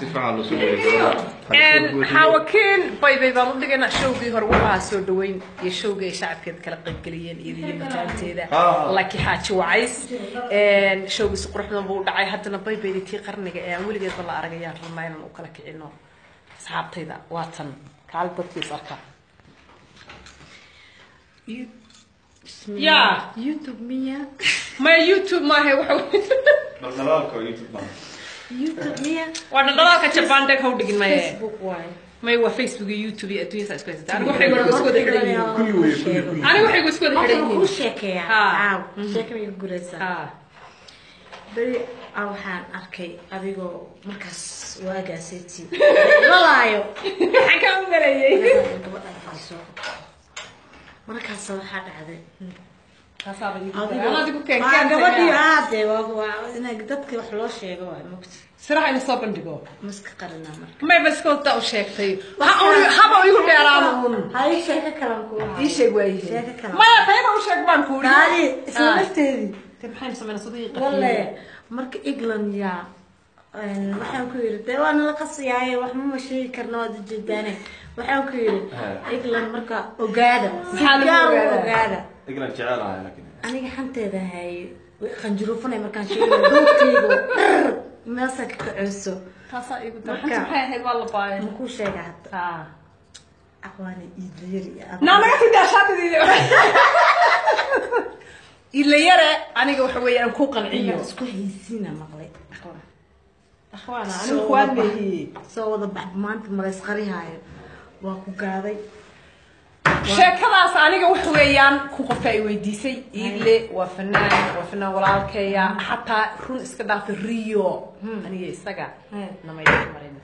سيفعلو سلوين حاوكين باي باي بلدقنا شوقي هروها سودوين يا شوقي شعب كذا كلقب قليين إذا مثلت هذا الله كي حاتشو عايز شوقي سقرحنا بقول دعي حتى نباي باي تي قرن جاء أول جد الله أرجعه ما ينام وكلك إنه صعب هذا وطن كعلبتي صرخة يا يوتيوب مية ما يوتيوب ما هي وحول بس لا كو يوتيوب ما يوتيوب مية. وانا ضاقة شبان ده كهودي كن ماي. فيسبوك واي. ماي هو فيسبوك يوتيوب أتويس أسكت. أنا وحي قلنا بسكت كذي. أنا وحي قلنا بسكت كذي. أنا كل شيء كيا. شيء كمية قرصة. بري أروحان أركي أبيجو مركز واجا ستي. والله يو. حكم ملايين. مركز صراحة عذب. أنا أقول كذا. قبضي عادي وأقول أنا قدرت كي وحلاش يا جوا مكت. صراحة أنا صابن دجاج. مسك قرنا مرة. ما بس كنت أشيك طيب. هبا يقول بيرامون. هاي شيء كلامكوا. إيش يقولي؟ شيء كلام. ما طيب أشيك بانكوا. هاي اسمه تدي. تبحين سمعنا صديق. والله مرك إغلان يا. waxaan ku yiri taa waan la qasiyay wax ma sheegi karno wada jidane waxaan ku yiri iglan marka ogaada xaaladooda ogaada iglan jecelahay laakiin aniga xanteeda hay qanjiruufnay markaan sheego doobtiigo ma sakta cusub taasa igu taxan xahay walla baa ma ku sheegaa aqwaani idleer naamaga fidaa shaadidii idleer aniga waxa weeyaan ku qanciyo isku haysiina maqlay aqwaan أخوانا أنا أخواني سووا ضبعت مانت مريسقري هاي وأكو قاضي شكراً أنا كوحويان كوقفاي ويديسي إلي وفنان ورالكيا حتى رون إسكدار في ريو أنا يستجع نما يتمرين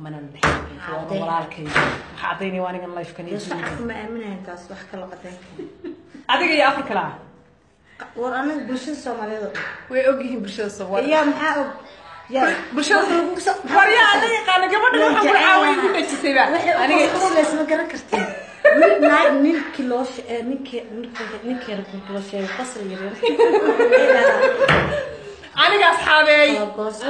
منن بحكي ورالكيا حاطيني وأنا الله يفكني صح ما أمنها أنت أصبح كلا قتاك أديك يا أخي كلا وأنا برشة صومالي ويأجيه برشة صومالي يا محاوب برشاوس فريا عليك أنا قبل ما أقول عاوي يقول إيش سبعة أنا قلت له اسمه كذا كرتين من كيلوش من كيلو كيلوش قصر يرير أنا قاعد أصحابي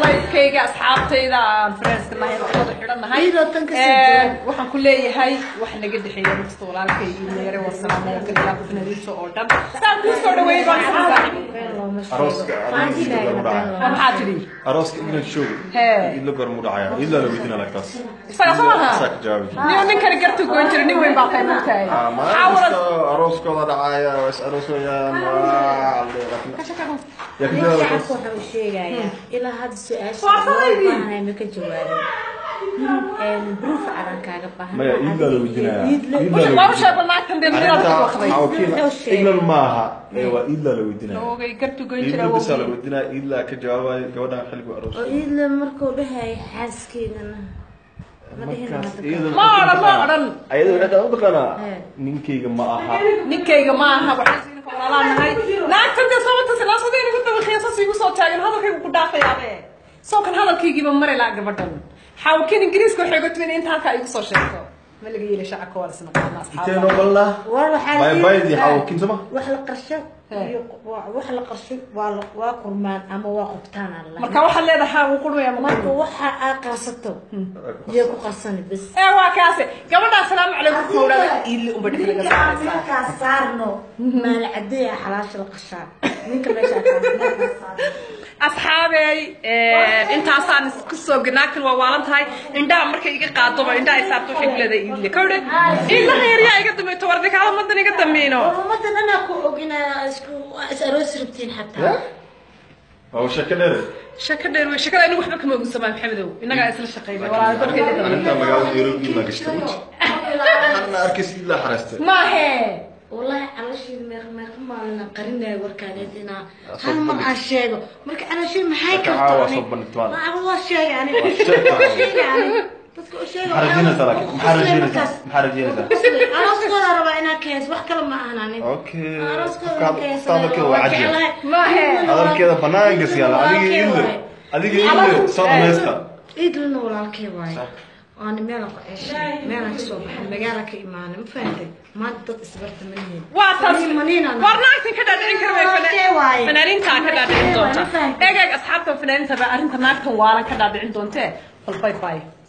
لايك كي قاعد أصحابي إذا فرنسا الله يرحمه حرنا هاي وحن كلية هاي وحنا قد حيل مستول على كي يري والسلام ممكن تلاقوا في نادي سو أوردم سامي سو دوي بس أروسك أنا حاتري أروسك إبن شو إلا برمود عيا إلا لو بدنا لكاس استغفرها سك جاوي نيو من كان قرتو كونتر نيو وين باقي مكتاي حاولت أروسك ولا عيا بس أروسك يا الله يا كده شيء إلى هذا السؤال. أنا ممكن جواري. بروف على كعبة. ما يقدر ويجينا. ما وش أبغى معك من دمياط وخلي. إلا الماها. إيوه إلا لو ويجينا. لو قلت قلت له. بس لو ويجينا إلا كجواب جوابنا خلقوا أروس. إلا مركو لها حاس كنا. ما أرن ما أرن. أيده ولا تأخذ كنا. نكيج ماها. نكيج ماها. لا كنت صوتي لا صديني كنت بخيصة سيقول صوتي هذا كي يقول دافع يعني صوت كان هذا كي يجيب مرة لا قبضن حاول كين إنجليز كل حاجة تبين أنت هكذا يقول صوت شكله ما لقي لي شعك ولا سمع الناس حاول كتير والله والله حالي باي باي حاول كين سما وحلا قرشة وحلا قرشة وقرمان أما وقبتان الله مركب وحلا إذا حاول قرمي أما مركب وحلا قرصته يبقى قرصني بس إيه وكاسة قبلنا السلام عليكم ولا إللي أبدك لك صارنو ما العدية حلاش القشار أصحابي أنت أصلاً قصة جناك الوالد هاي أنت عمرك يجيك قاطبة أنت أسابتو في كل ذي اللي كورد إلا خير يا إيجا تمي توردك على مدن إيجا تمينه مدن أنا كو جنا أسكو أروس ربتين حتى أو شكله شكله شكله إنه وحبك ما قصة ما محمدو إنك أسأل الشقيق ولا أقول كذا أنت مجاوب يروي ما قشتوش أنا أركز إلا حرست ما هي والله أنا شيء ما لنا قرينا وركانتنا هم ما عشيقو مرك أنا شيء ما هيك ما أروح شيء يعني شيء يعني بس كل شيء محرجين ترى محرجين ترى أنا كيس وح كلام أنا. أوكي. طابك هو عجيب. ما هي. هذا كذا بنان قصي على أديك يلد صار ميستا. يدلنا ولا كيواي. أنا مالك إيش مالك صبح مجالك إيمان مفهوم ما تضط استبرت مني. واصل منينا. ورناكين كذا تنكر ويفنى. فنانين كان كذا بعندهم. إيه أصحابهم فنانين تبع أنت ما تكون وارا كذا بعندهم ته. الباي باي.